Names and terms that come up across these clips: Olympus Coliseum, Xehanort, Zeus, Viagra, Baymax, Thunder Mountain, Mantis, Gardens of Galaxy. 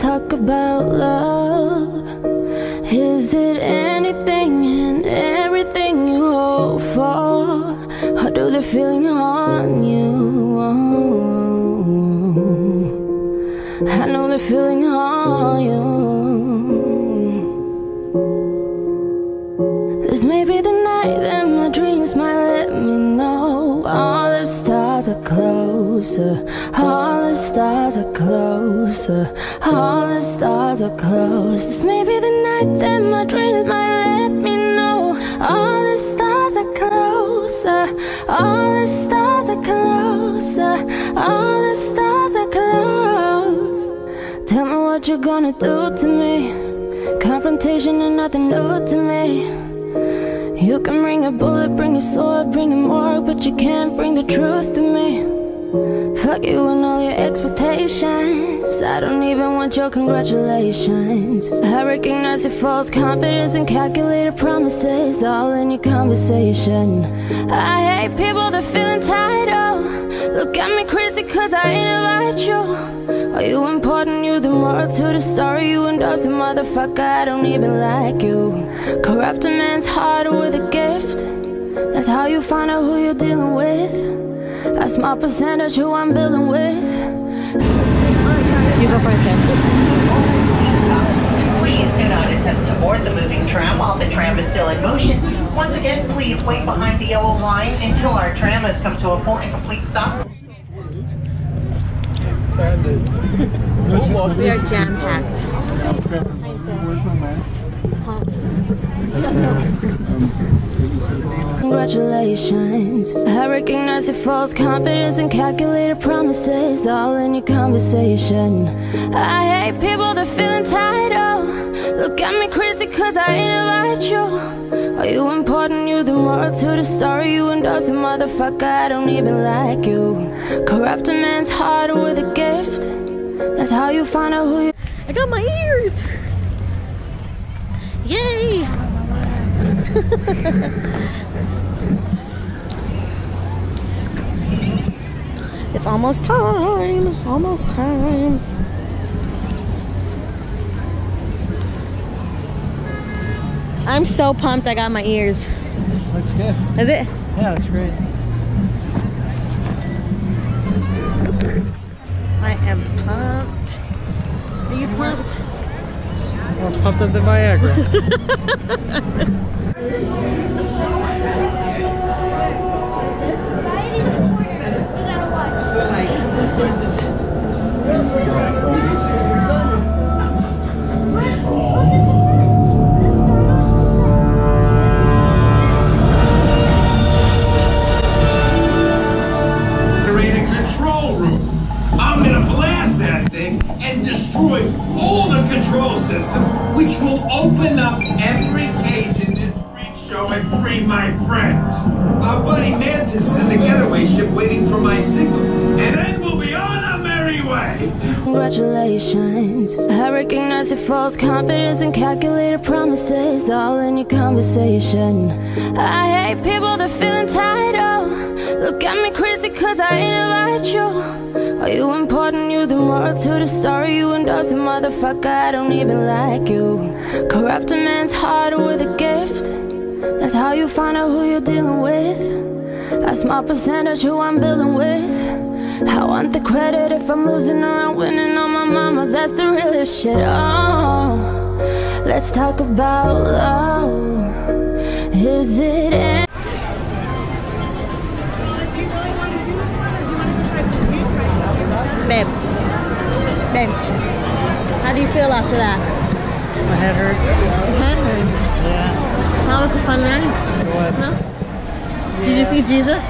talk about love. Is it anything and everything you hope for, or do the feeling haunt you? Oh, I know the feeling haunt you. This may be the night that my dreams might let me know. All the stars are closer, all the stars are closer, all the stars are close. This may be the night that my dreams might let me know. All the stars are closer, all the stars are closer, all the stars are close. Tell me what you're gonna do to me. Confrontation is nothing new to me. You can bring a bullet, bring a sword, bring a morgue, but you can't bring the truth to me. Fuck you and all your expectations. I don't even want your congratulations. I recognize your false confidence and calculated promises all in your conversation. I hate people that feel entitled. Look at me crazy cause I invite you. Are you important? You the moral to the story you endorse, a motherfucker, I don't even like you. Corrupt a man's heart with a gift. That's how you find out who you're dealing with. A small percentage who I'm building with. You go first, man. Please do not attempt to board the moving tram while the tram is still in motion. Once again, please wait behind the yellow line until our tram has come to a full and complete stop. We are jam-packed. Congratulations. I recognize your false confidence and calculated promises all in your conversation. I hate people that feel entitled. Look at me crazy cause I invite you. Are you important? You the moral to the story you endorse, a motherfucker, I don't even like you. Corrupt a man's heart with a gift. That's how you find out who you. I got my ears! Yay! It's almost time! Almost time! I'm so pumped I got my ears. Looks good. Is it? Yeah, it's great. I am pumped. Are you pumped? More pumped up than Viagra. Generating control room. I'm gonna blast that thing and destroy all the control systems, which will open up every cage in this freak show and free my friends. Our buddy Mantis is in the getaway ship waiting for my signal, and then we'll be on our merry way. Congratulations. I recognize your false confidence and calculated promises all in your conversation. I hate people that feel entitled. Look at me crazy cause I invite you. Are you important? You the moral to the story you endorse, a motherfucker, I don't even like you. Corrupt a man's heart with a gift. That's how you find out who you're dealing with. A small percentage who I'm building with. I want the credit if I'm losing or I'm winning on my mama. That's the realest shit. Oh, let's talk about love. Is it anything? Babe, how do you feel after that? My head hurts. Your head hurts? Yeah. That was a fun night. It was. Huh? Yeah. Did you see Jesus?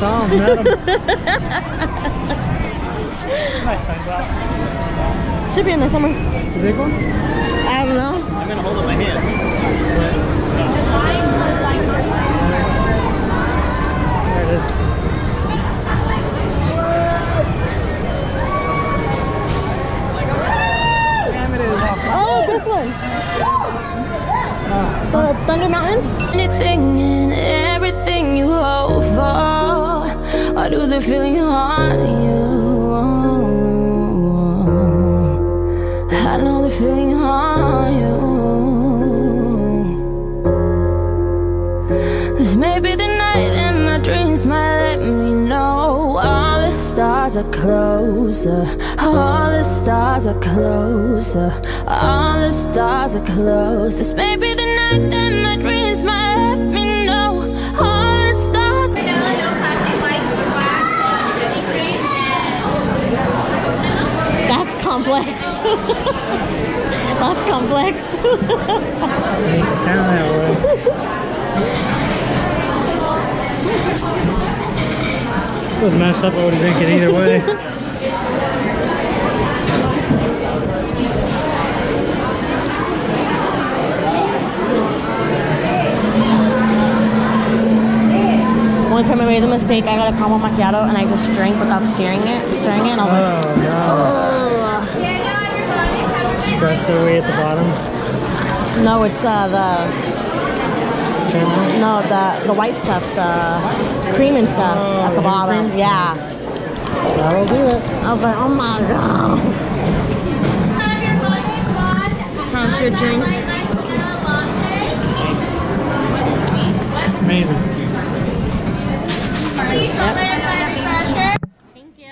Saw him, met him. My sunglasses. Should be in there somewhere. The big one? I don't know. I'm going to hold up my hand. There it is. Thunder Mountain? Anything and everything you hope for, or do the feeling haunt you? everything on you. This may be the night and my dreams might let me know. All the stars are closer, all the stars are closer, all the stars are close. This may be the night that my dreams might let me know. All the stars are close. That's complex. That's complex. It sounds that way. It was messed up. I would have drank it either way. One time I made the mistake, I got a caramel macchiato and I just drank without stirring it, and I was like, oh. Espresso way at the bottom? No, it's the white stuff, the cream and stuff at the bottom, cream? Yeah. That'll do it. I was like, oh my god. How's your drink? Amazing. Yep. Thank you.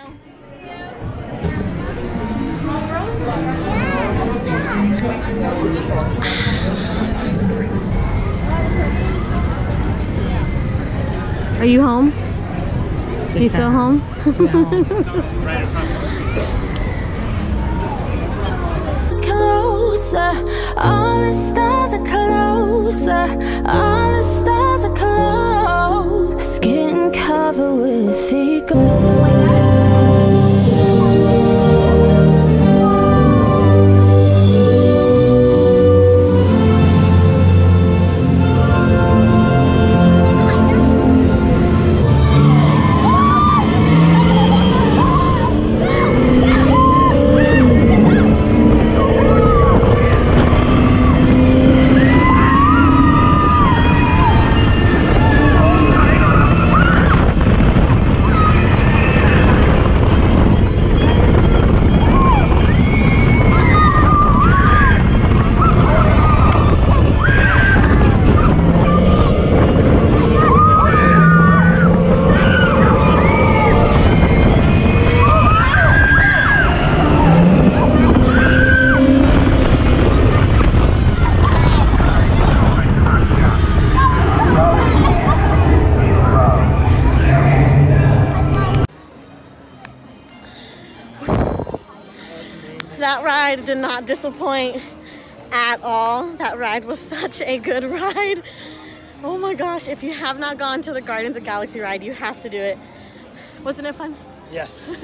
Are you home? Do you feel home? Closer, all the stars are closer, all the stars are close. Skin covered with thick did not disappoint at all. That ride was such a good ride. Oh my gosh, if you have not gone to the Gardens of Galaxy ride, you have to do it. Wasn't it fun? Yes.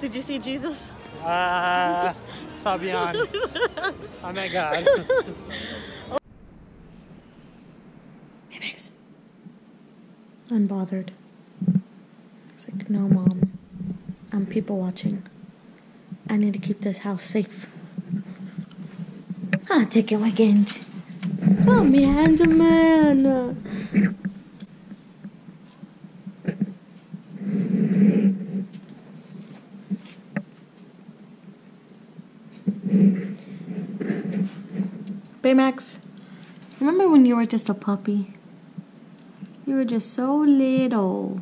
Did you see Jesus? Saw beyond. I met God. Baymax. Unbothered. It's like, no mom, I'm people watching. I need to keep this house safe. Ah, take it again. Oh, me handsome man. Baymax, remember when you were just a puppy? You were just so little.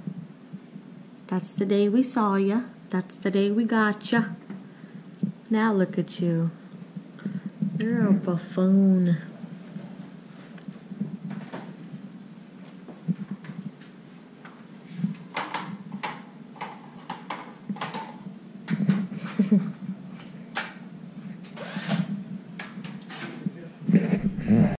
That's the day we saw ya. That's the day we got ya. Now look at you. You're a buffoon.